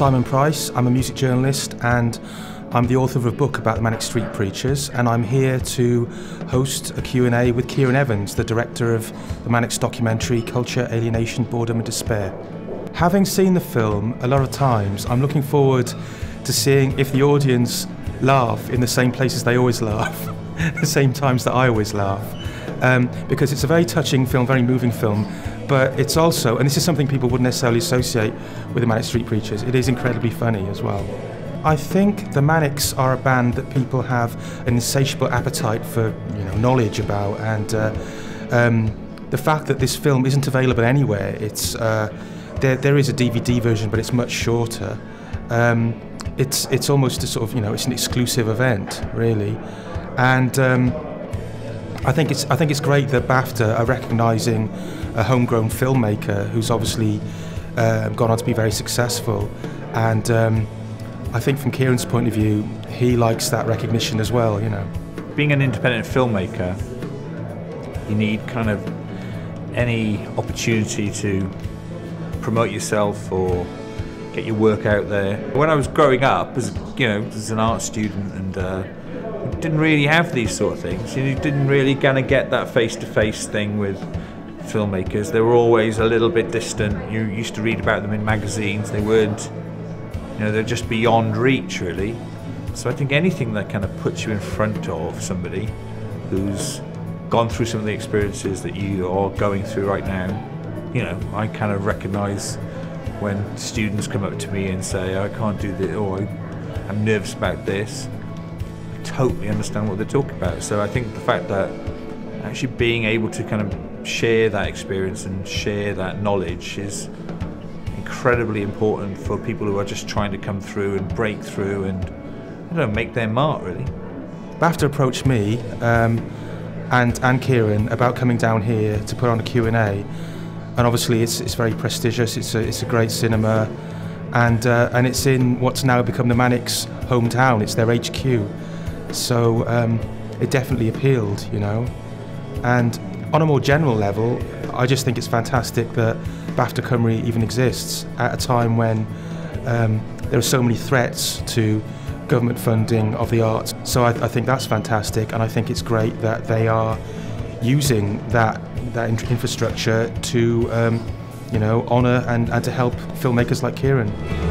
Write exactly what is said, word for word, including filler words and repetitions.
Simon Price. I'm a music journalist and I'm the author of a book about the Manic Street Preachers, and I'm here to host a Q and A with Kieran Evans, the director of the Manic's documentary Culture, Alienation, Boredom and Despair. Having seen the film a lot of times, I'm looking forward to seeing if the audience laugh in the same places they always laugh, the same times that I always laugh, um, because it's a very touching film, very moving film. But it's also, and this is something people wouldn't necessarily associate with the Manic Street Preachers, it is incredibly funny as well. I think the Manics are a band that people have an insatiable appetite for, you know, knowledge about, and uh, um, the fact that this film isn't available anywhere, it's, uh, there, there is a D V D version but it's much shorter, um, it's, it's almost a sort of, you know, it's an exclusive event really, and um, I think it's I think it's great that BAFTA are recognising a homegrown filmmaker who's obviously uh, gone on to be very successful, and um, I think from Kieran's point of view, he likes that recognition as well. You know, being an independent filmmaker, you need kind of any opportunity to promote yourself or get your work out there. When I was growing up, as you know, as an art student and. Uh, didn't really have these sort of things. You didn't really kind of get that face-to-face thing with filmmakers. They were always a little bit distant. You used to read about them in magazines. They weren't, you know, they're just beyond reach really. So I think anything that kind of puts you in front of somebody who's gone through some of the experiences that you are going through right now, you know, I kind of recognise when students come up to me and say, I can't do this, or I'm nervous about this. Totally understand what they're talking about. So I think the fact that actually being able to kind of share that experience and share that knowledge is incredibly important for people who are just trying to come through and break through and, I don't know, make their mark really. BAFTA approached me um, and, and Kieran about coming down here to put on a Q and A, and obviously it's, it's very prestigious, it's a, it's a great cinema, and, uh, and it's in what's now become the Manic's hometown, it's their H Q. So um, it definitely appealed, you know. And on a more general level, I just think it's fantastic that BAFTA Cymru even exists at a time when um, there are so many threats to government funding of the arts. So I, I think that's fantastic, and I think it's great that they are using that, that infrastructure to, um, you know, honour and, and to help filmmakers like Kieran.